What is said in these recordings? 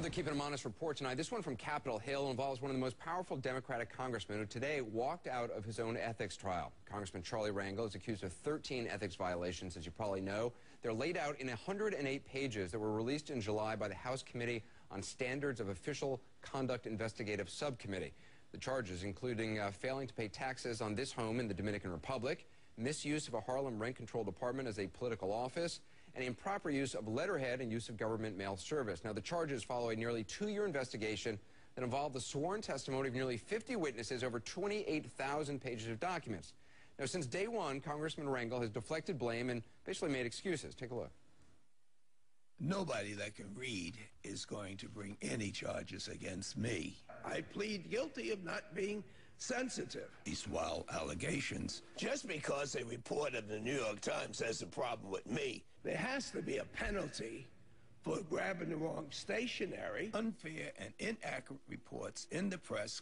another Keeping Them Honest report tonight. This one from Capitol Hill involves one of the most powerful Democratic congressmen who today walked out of his own ethics trial. Congressman Charles Rangel is accused of 13 ethics violations, as you probably know. They're laid out in 108 pages that were released in July by the House Committee on Standards of Official Conduct Investigative Subcommittee. The charges, including failing to pay taxes on this home in the Dominican Republic, misuse of a Harlem rent control department as a political office, and improper use of letterhead and use of government mail service. Now, the charges follow a nearly 2-year investigation that involved the sworn testimony of nearly 50 witnesses over 28,000 pages of documents. Now, since day one, Congressman Rangel has deflected blame and basically made excuses. Take a look. Nobody that can read is going to bring any charges against me. I plead guilty of not being sensitive. These wild allegations. Just because a report of the New York Times has a problem with me, there has to be a penalty for grabbing the wrong stationery. Unfair and inaccurate reports in the press.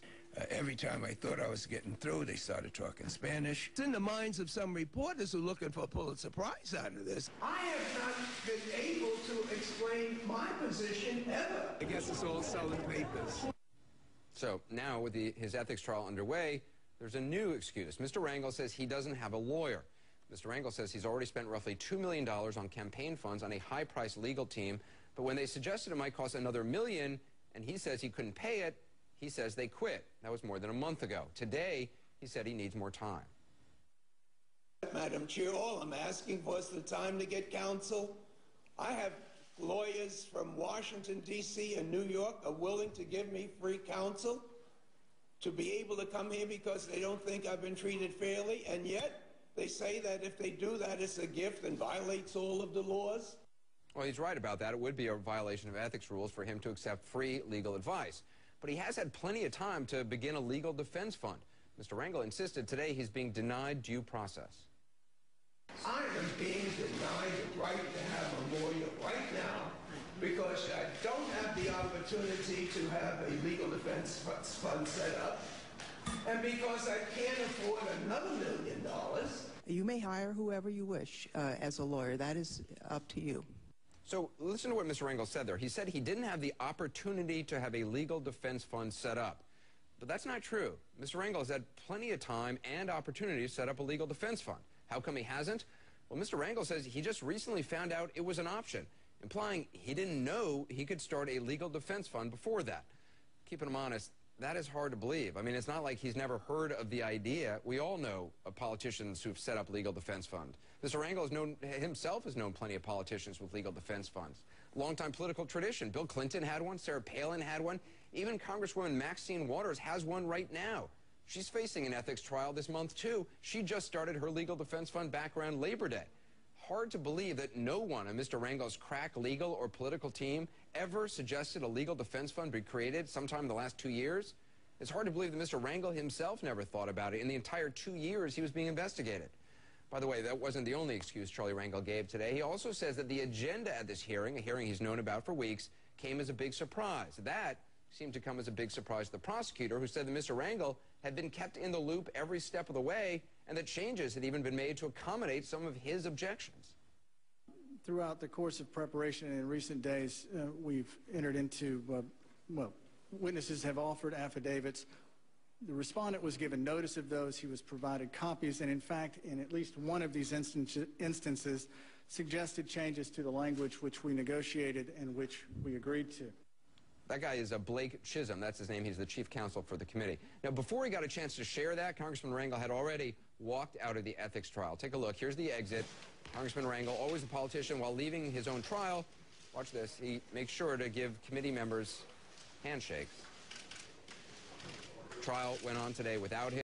Every time I thought I was getting through, they started talking Spanish. It's in the minds of some reporters who are looking for a Pulitzer Prize out of this. I have not been able to explain my position ever. I guess it's all selling papers. So now with his ethics trial underway, there's a new excuse. Mr. Rangel says he doesn't have a lawyer. Mr. Rangel says he's already spent roughly $2 million on campaign funds on a high-priced legal team, but when they suggested it might cost another $1 million, and he says he couldn't pay it, he says they quit. That was more than a month ago. Today, he said he needs more time. Madam Chair, all I'm asking for is the time to get counsel. I have lawyers from Washington, D.C. and New York are willing to give me free counsel to be able to come here because they don't think I've been treated fairly, and yet they say that if they do that, it's a gift and violates all of the laws. Well, he's right about that. It would be a violation of ethics rules for him to accept free legal advice. But he has had plenty of time to begin a legal defense fund. Mr. Rangel insisted today he's being denied due process. I am being denied the right to have a lawyer right now because I don't have the opportunity to have a legal defense fund set up. And because I can't afford another $1 million. You may hire whoever you wish as a lawyer. That is up to you. So listen to what Mr. Rangel said there. He said he didn't have the opportunity to have a legal defense fund set up. But that's not true. Mr. Rangel has had plenty of time and opportunity to set up a legal defense fund. How come he hasn't? Well, Mr. Rangel says he just recently found out it was an option, implying he didn't know he could start a legal defense fund before that. Keeping him honest, that is hard to believe. I mean, it's not like he's never heard of the idea. We all know of politicians who've set up legal defense funds. Mr. Rangel has known, himself has known plenty of politicians with legal defense funds. Longtime political tradition. Bill Clinton had one. Sarah Palin had one. Even Congresswoman Maxine Waters has one right now. She's facing an ethics trial this month, too. She just started her legal defense fund back around Labor Day. Hard to believe that no one on Mr. Rangel's crack legal or political team ever suggested a legal defense fund be created sometime in the last 2 years. It's hard to believe that Mr. Rangel himself never thought about it in the entire 2 years he was being investigated. By the way, that wasn't the only excuse Charlie Rangel gave today. He also says that the agenda at this hearing, a hearing he's known about for weeks, came as a big surprise. That seemed to come as a big surprise to the prosecutor, who said that Mr. Rangel had been kept in the loop every step of the way, and that changes had even been made to accommodate some of his objections. Throughout the course of preparation and in recent days, we've entered into, well, witnesses have offered affidavits. The respondent was given notice of those. He was provided copies, and in fact, in at least one of these instances, suggested changes to the language which we negotiated and which we agreed to. That guy is Blake Chisholm. That's his name. He's the chief counsel for the committee. Now, before he got a chance to share that, Congressman Rangel had already walked out of the ethics trial. Take a look. Here's the exit. Congressman Rangel, always a politician, while leaving his own trial, watch this, he makes sure to give committee members handshakes. Trial went on today without him.